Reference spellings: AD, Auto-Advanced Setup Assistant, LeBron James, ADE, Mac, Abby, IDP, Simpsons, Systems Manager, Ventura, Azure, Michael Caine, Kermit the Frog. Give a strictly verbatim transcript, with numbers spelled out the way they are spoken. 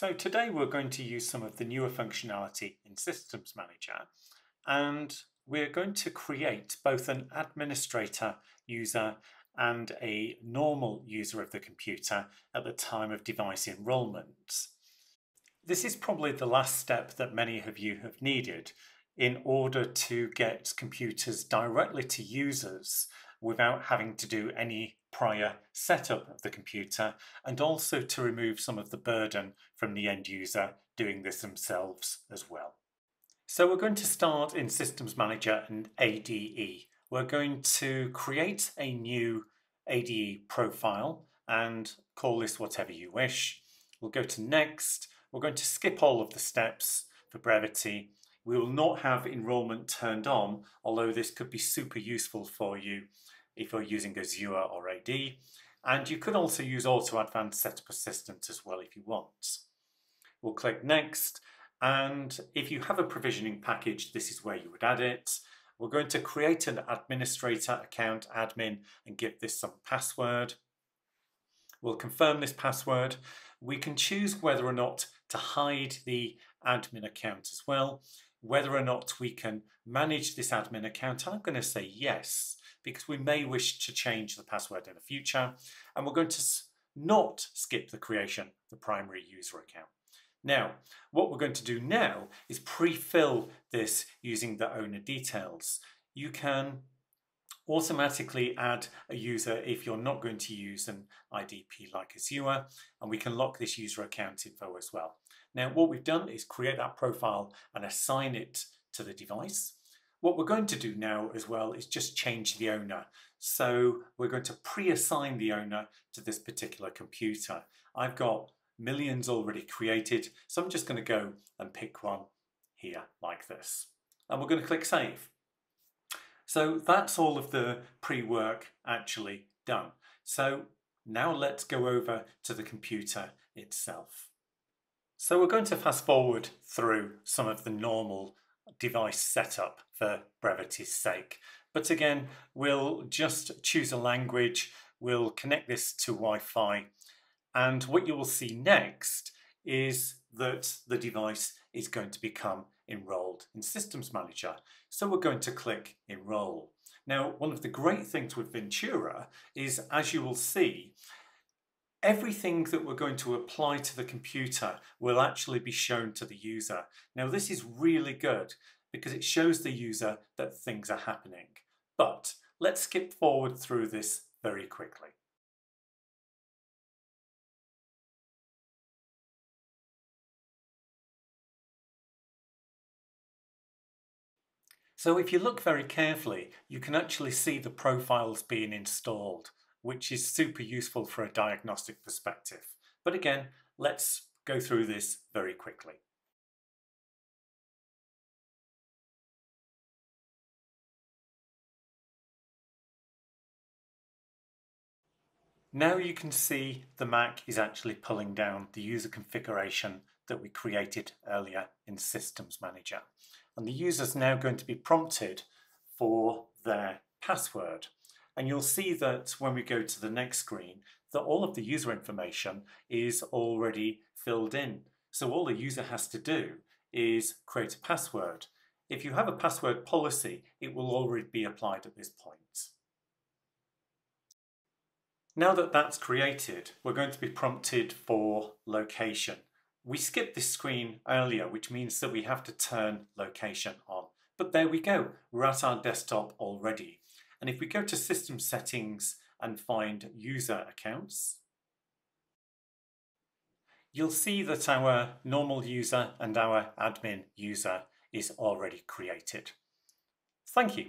So today we're going to use some of the newer functionality in Systems Manager, and we're going to create both an administrator user and a normal user of the computer at the time of device enrolment. This is probably the last step that many of you have needed in order to get computers directly to users without having to do any prior setup of the computer, and also to remove some of the burden from the end user doing this themselves as well. So we're going to start in Systems Manager and A D E. We're going to create a new A D E profile and call this whatever you wish. We'll go to Next. We're going to skip all of the steps for brevity. We will not have enrolment turned on, although this could be super useful for you if you're using Azure or A D. And you could also use Auto-Advanced Setup Assistant as well if you want. We'll click Next. And if you have a provisioning package, this is where you would add it. We're going to create an administrator account admin and give this some password. We'll confirm this password. We can choose whether or not to hide the admin account as well, whether or not we can manage this admin account. I'm going to say yes, because we may wish to change the password in the future. And we're going to not skip the creation of the primary user account. Now, what we're going to do now is pre-fill this using the owner details. You can automatically add a user if you're not going to use an I D P like Azure, and we can lock this user account info as well. Now, what we've done is create that profile and assign it to the device. What we're going to do now as well is just change the owner. So we're going to pre-assign the owner to this particular computer. I've got millions already created, so I'm just going to go and pick one here like this. And we're going to click Save. So that's all of the pre-work actually done. So now let's go over to the computer itself. So we're going to fast forward through some of the normal device setup for brevity's sake. But again, we'll just choose a language, we'll connect this to Wi-Fi, and what you will see next is that the device is going to become enrolled in Systems Manager. So we're going to click Enroll. Now, one of the great things with Ventura is, as you will see, everything that we're going to apply to the computer will actually be shown to the user. Now, this is really good because it shows the user that things are happening. But let's skip forward through this very quickly. So if you look very carefully, you can actually see the profiles being installed, which is super useful for a diagnostic perspective. But again, let's go through this very quickly. Now you can see the Mac is actually pulling down the user configuration that we created earlier in Systems Manager. And the user's now going to be prompted for their password. And you'll see that when we go to the next screen, that all of the user information is already filled in. So all the user has to do is create a password. If you have a password policy, it will already be applied at this point. Now that that's created, we're going to be prompted for location. We skipped this screen earlier, which means that we have to turn location on. But there we go, we're at our desktop already. And if we go to System Settings and find User Accounts, you'll see that our normal user and our admin user is already created. Thank you.